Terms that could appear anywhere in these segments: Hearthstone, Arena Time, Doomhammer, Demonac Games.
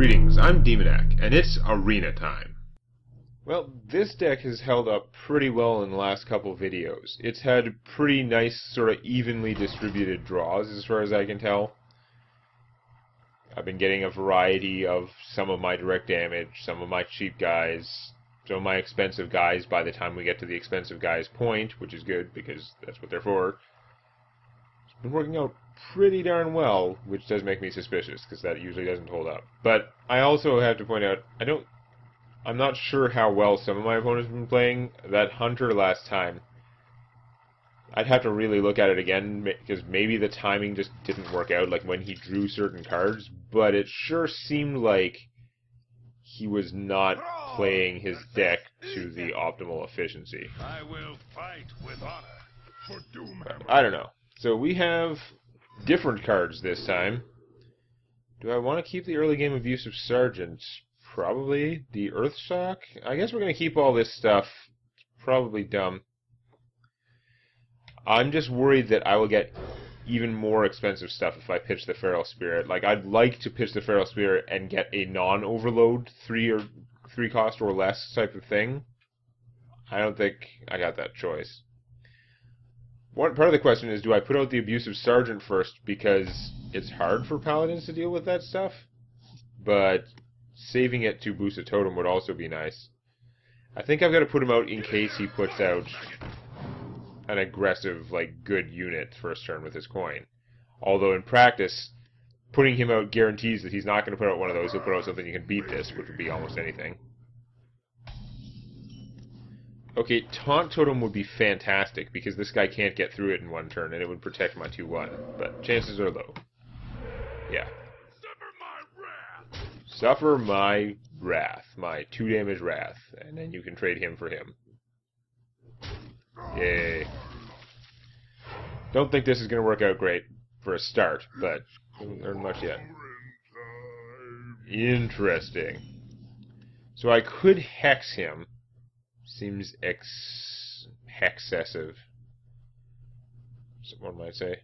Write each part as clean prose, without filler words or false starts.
Greetings, I'm Demonac, and it's Arena Time. Well, this deck has held up pretty well in the last couple videos. It's had pretty nice, sort of evenly distributed draws, as far as I can tell. I've been getting a variety of some of my direct damage, some of my cheap guys, some of my expensive guys by the time we get to the expensive guys point, which is good, because that's what they're for. It's been working out pretty darn well, which does make me suspicious, because that usually doesn't hold up. But I also have to point out, I'm not sure how well some of my opponents have been playing. That Hunter last time, I'd have to really look at it again, because maybe the timing just didn't work out, like when he drew certain cards, but it sure seemed like he was not playing his deck to the optimal efficiency. I will fight with honor for Doomhammer. I don't know. So we have different cards this time. Do I want to keep the early game abuse of Sergeant? Probably. The Earthshock? I guess we're going to keep all this stuff. It's probably dumb. I'm just worried that I will get even more expensive stuff if I pitch the Feral Spirit. Like, I'd like to pitch the Feral Spirit and get a non-overload, three cost or less type of thing. I don't think I got that choice. One part of the question is, do I put out the Abusive Sergeant first because it's hard for Paladins to deal with that stuff? But saving it to boost a totem would also be nice. I think I've got to put him out in case he puts out an aggressive, like, good unit first turn with his coin. Although in practice, putting him out guarantees that he's not going to put out one of those. He'll put out something you can beat this, which would be almost anything. Okay, Taunt Totem would be fantastic, because this guy can't get through it in one turn, and it would protect my 2-1, but chances are low. Yeah. Suffer my wrath, my 2-damage wrath, and then you can trade him for him. Yay. Don't think this is going to work out great for a start, but haven't learned much yet. Interesting. So I could hex him. Seems excessive, one might say.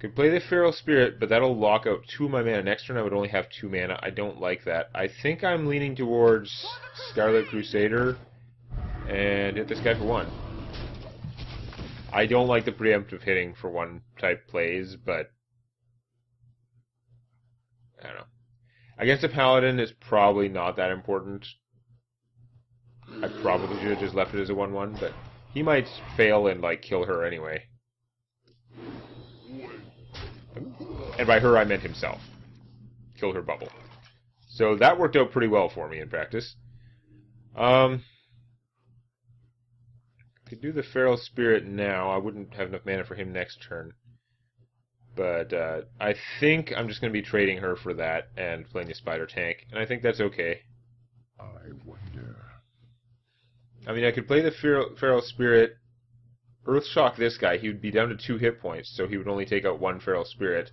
Could play the Feral Spirit, but that'll lock out 2 of my mana. Next turn I would only have 2 mana. I don't like that. I think I'm leaning towards Scarlet Crusader and hit this guy for 1. I don't like the preemptive hitting for 1 type plays, but I don't know. Against a Paladin it's probably not that important. I probably should have just left it as a 1-1, but he might fail and, like, kill her anyway. And by her, I meant himself. Kill her bubble. So that worked out pretty well for me in practice. Could do the Feral Spirit now. I wouldn't have enough mana for him next turn. But I think I'm just going to be trading her for that and playing the Spider Tank, and I think that's okay. I wonder. I mean, I could play the Feral Spirit, Earthshock this guy. He would be down to 2 hit points, so he would only take out 1 Feral Spirit,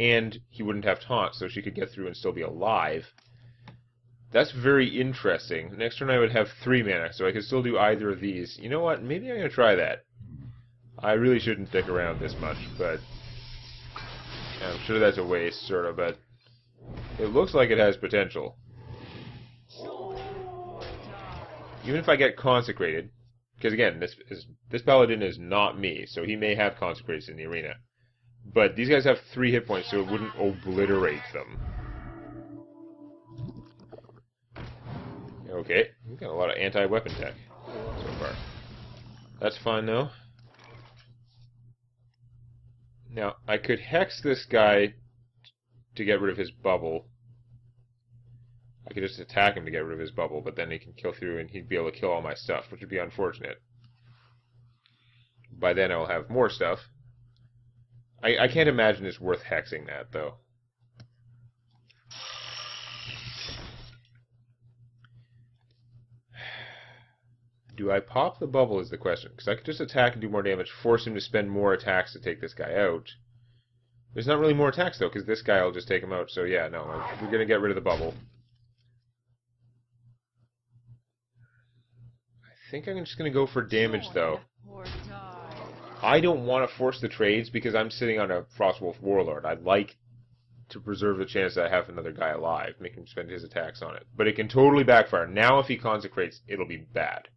and he wouldn't have Taunt, so she could get through and still be alive. That's very interesting. Next turn I would have 3 mana, so I could still do either of these. You know what? Maybe I'm going to try that. I really shouldn't stick around this much, but I'm sure that's a waste, sort of, but it looks like it has potential. Even if I get consecrated, because again, this Paladin is not me, so he may have consecrates in the arena. But these guys have 3 hit points, so it wouldn't obliterate them. Okay, we've got a lot of anti-weapon tech so far. That's fine, though. Now, I could hex this guy to get rid of his bubble. I could just attack him to get rid of his bubble, but then he can kill through and he'd be able to kill all my stuff, which would be unfortunate. By then I'll have more stuff. I can't imagine it's worth hexing that, though. Do I pop the bubble is the question, because I could just attack and do more damage, force him to spend more attacks to take this guy out. There's not really more attacks, though, because this guy will just take him out, so yeah, no, we're going to get rid of the bubble. I think I'm just going to go for damage, though. I don't want to force the trades because I'm sitting on a Frostwolf Warlord. I like to preserve the chance that I have another guy alive, make him spend his attacks on it. But it can totally backfire. Now if he consecrates, it'll be bad.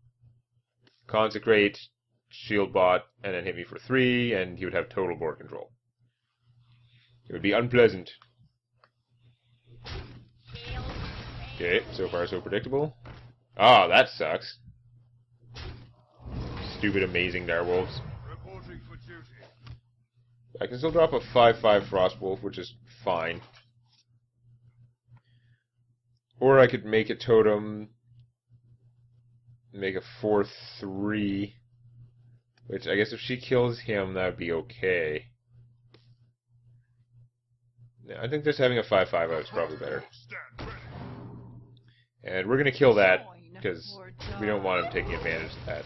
Consecrate, shield bot, and then hit me for 3, and he would have total board control. It would be unpleasant. Okay, so far so predictable. Ah, that sucks. Stupid amazing direwolves. I can still drop a 5/5 Frostwolf, which is fine. Or I could make a totem, make a 4/3, which I guess if she kills him, that would be okay. No, I think just having a 5/5 out is probably better. And we're going to kill that, because we don't want him taking advantage of that.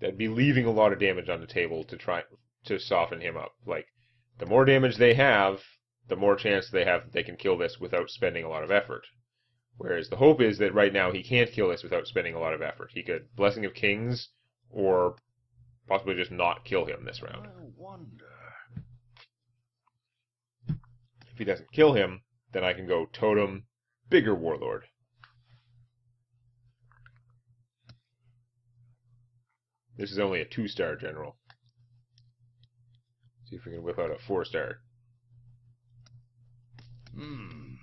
That'd be leaving a lot of damage on the table to try to soften him up. Like, the more damage they have, the more chance they have that they can kill this without spending a lot of effort. Whereas the hope is that right now he can't kill this without spending a lot of effort. He could Blessing of Kings, or possibly just not kill him this round. If he doesn't kill him, then I can go Totem, bigger Warlord. This is only a 2-star general. See if we can whip out a 4-star. You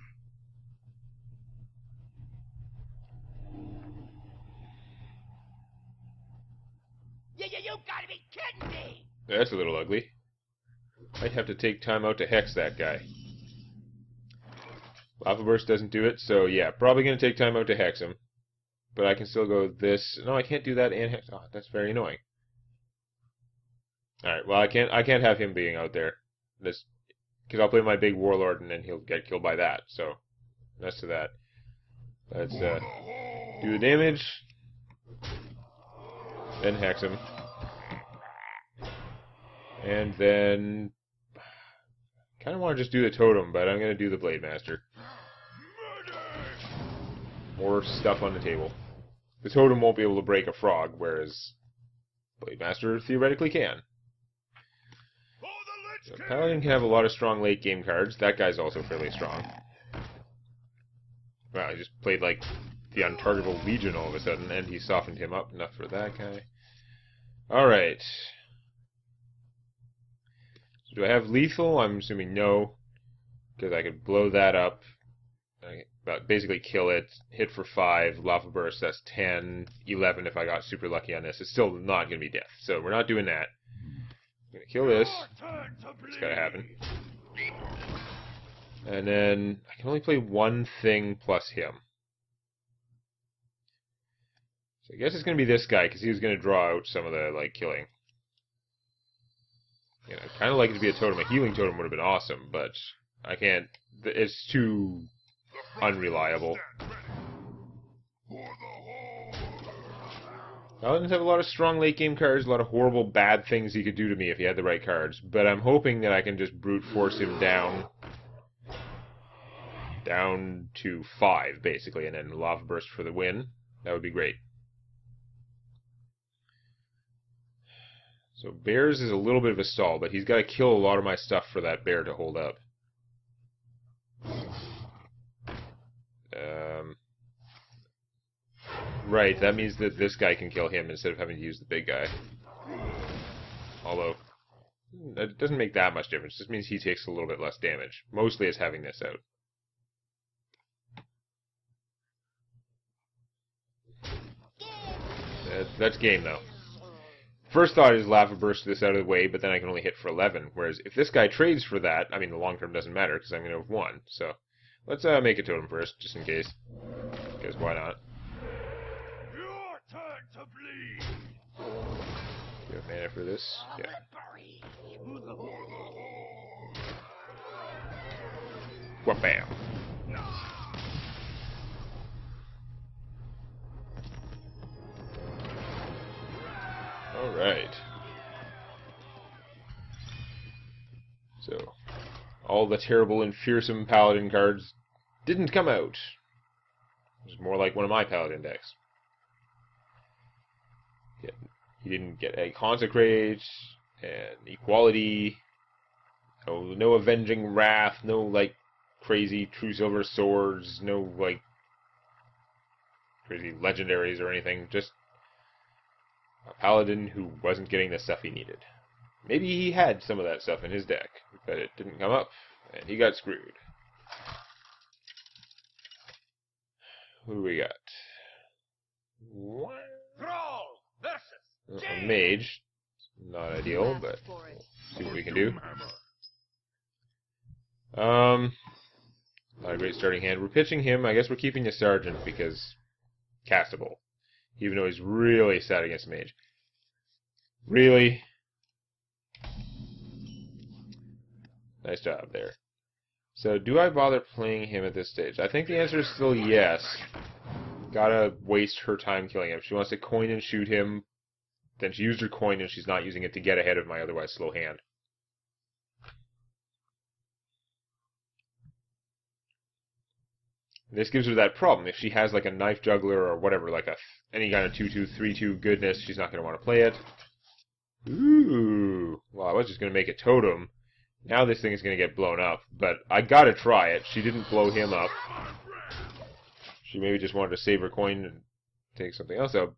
gotta be kidding me! That's a little ugly. Might have to take time out to hex that guy. Lava Burst doesn't do it, so yeah, probably going to take time out to hex him. But I can still go this. No, I can't do that and hex. Oh, that's very annoying. Alright, well, I can't have him being out there. This, because I'll play my big Warlord and then he'll get killed by that. So, that's to that. Let's do the damage. Then hex him. And then... kind of want to just do the totem, but I'm going to do the Blade Master. More stuff on the table. The totem won't be able to break a frog, whereas Blade Master theoretically can. So Paladin can have a lot of strong late game cards. That guy's also fairly strong. Wow, I just played like the untargetable Legion all of a sudden, and he softened him up enough for that guy. Alright. So do I have lethal? I'm assuming no, because I could blow that up. But basically kill it, hit for 5, Lava Burst, that's 10, 11 if I got super lucky on this. It's still not going to be death, so we're not doing that. I'm going to kill this. It's got to happen. And then I can only play one thing plus him. So I guess it's going to be this guy, because he was going to draw out some of the, like, killing. You know, I'd kind of like it to be a totem. A healing totem would have been awesome, but I can't... it's too... unreliable. Paladins have a lot of strong late game cards, a lot of horrible bad things he could do to me if he had the right cards, but I'm hoping that I can just brute force him down to 5 basically, and then Lava Burst for the win. That would be great. So Bears is a little bit of a stall, but he's got to kill a lot of my stuff for that bear to hold up. Right, that means that this guy can kill him instead of having to use the big guy. Although, it doesn't make that much difference. It just means he takes a little bit less damage. Mostly it's having this out. That's game, though. First thought is Lava Burst this out of the way, but then I can only hit for 11. Whereas if this guy trades for that, I mean, the long term doesn't matter because I'm going to have won. So, let's make a totem first, just in case. Because why not? Do you have mana for this? Yeah. Wha-bam! Alright. So, all the terrible and fearsome Paladin cards didn't come out. It was more like one of my Paladin decks. He didn't get a Consecrate, and equality. No avenging wrath, no like crazy true silver swords, no like crazy legendaries or anything. Just a paladin who wasn't getting the stuff he needed. Maybe he had some of that stuff in his deck, but it didn't come up, and he got screwed. Who do we got? What? A mage. Not ideal, but we'll see what we can do. Not a great starting hand. We're pitching him. I guess we're keeping a sergeant because castable. Even though he's really sad against mage. Really? Nice job there. So do I bother playing him at this stage? I think the answer is still yes. Gotta waste her time killing him. If she wants to coin and shoot him, then she used her coin and she's not using it to get ahead of my otherwise slow hand. This gives her that problem. If she has like a knife juggler or whatever, like a any kind of 2/2, 3/2 goodness, she's not going to want to play it. Ooh, well, I was just going to make a totem. Now this thing is going to get blown up, but I got to try it. She didn't blow him up. She maybe just wanted to save her coin and take something else out.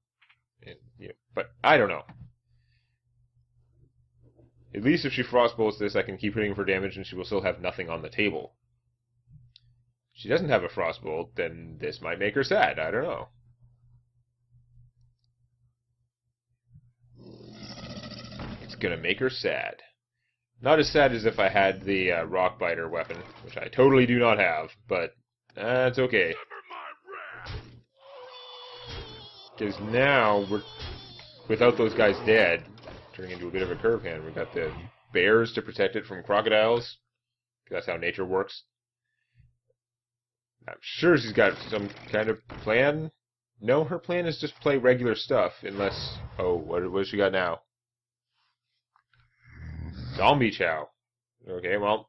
And, you know, but I don't know. At least if she frostbolts this, I can keep hitting for damage and she will still have nothing on the table. If she doesn't have a frostbolt, then this might make her sad. I don't know. It's going to make her sad. Not as sad as if I had the Rockbiter weapon, which I totally do not have, but that's okay. Because now, we're without those guys dead, turning into a bit of a curve hand. We've got the bears to protect it from crocodiles. That's how nature works. I'm sure she's got some kind of plan. No, her plan is just play regular stuff, unless... Oh, what has she got now? Zombie Chow. Okay, well,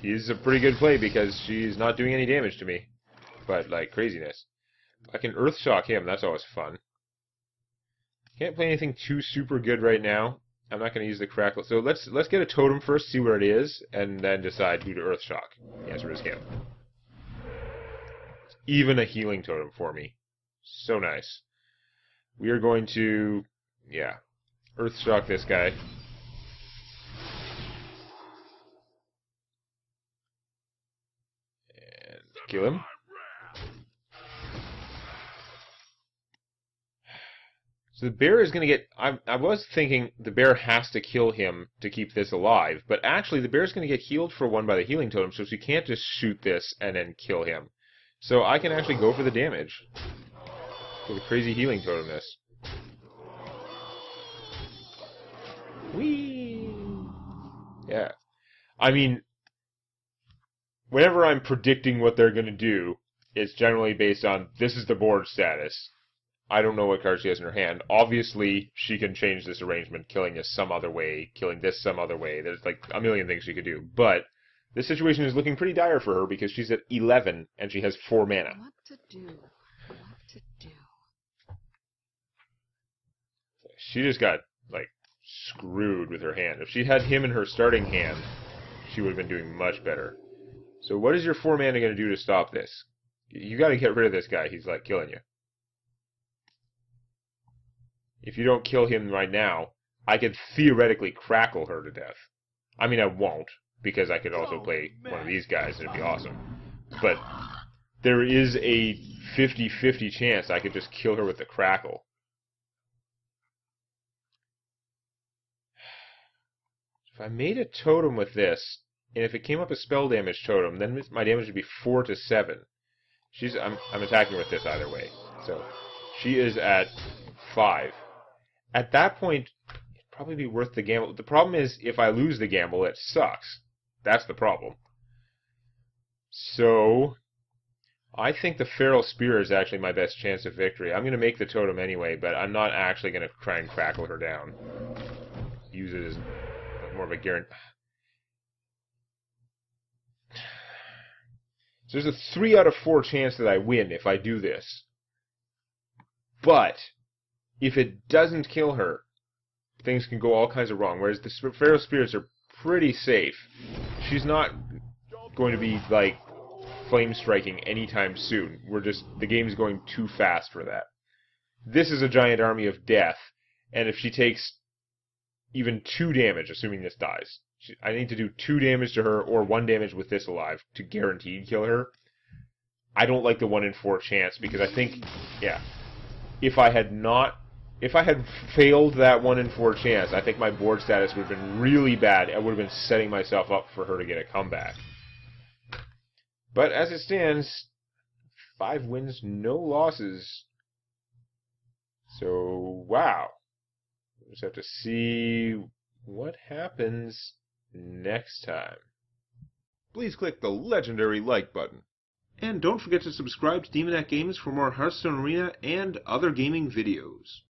he's a pretty good play because she's not doing any damage to me. But, like, craziness. I can Earth Shock him, that's always fun. Can't play anything too super good right now. I'm not going to use the Crackle. So let's get a totem first, see what it is, and then decide who to Earth Shock. The answer is him. It's even a healing totem for me. So nice. We are going to, yeah, Earth Shock this guy. And kill him. The bear is going to get... I was thinking the bear has to kill him to keep this alive, but actually the bear is going to get healed for one by the healing totem, so she can't just shoot this and then kill him. So I can actually go for the damage. For the crazy healing totem this. Whee! Yeah. I mean, whenever I'm predicting what they're going to do, it's generally based on this is the board status. I don't know what card she has in her hand. Obviously, she can change this arrangement, killing this some other way, killing this some other way. There's like a million things she could do. But this situation is looking pretty dire for her because she's at 11 and she has 4 mana. What to do? What to do? She just got like screwed with her hand. If she had him in her starting hand, she would have been doing much better. So what is your 4 mana going to do to stop this? You got to get rid of this guy. He's like killing you. If you don't kill him right now, I could theoretically crackle her to death. I mean, I won't, because I could also play one of these guys, and it'd be awesome. But there is a 50-50 chance I could just kill her with the crackle. If I made a totem with this, and if it came up as spell damage totem, then my damage would be 4 to 7. I'm attacking with this either way. So she is at 5. At that point, it'd probably be worth the gamble. The problem is, if I lose the gamble, it sucks. That's the problem. So, I think the Feral Spear is actually my best chance of victory. I'm going to make the totem anyway, but I'm not actually going to try and crackle her down. Use it as more of a guarantee. So there's a 3 out of 4 chance that I win if I do this. But... if it doesn't kill her, things can go all kinds of wrong, whereas the Pharaoh Spears are pretty safe. She's not going to be, like, flame striking anytime soon. The game's going too fast for that. This is a giant army of death, and if she takes even 2 damage, assuming this dies, I need to do 2 damage to her or 1 damage with this alive to guaranteed kill her. I don't like the 1 in 4 chance because I think, yeah, if I had failed that 1 in 4 chance, I think my board status would have been really bad. I would have been setting myself up for her to get a comeback. But as it stands, 5 wins, no losses. So, wow. We'll just have to see what happens next time. Please click the legendary like button. And don't forget to subscribe to Demonac Games for more Hearthstone Arena and other gaming videos.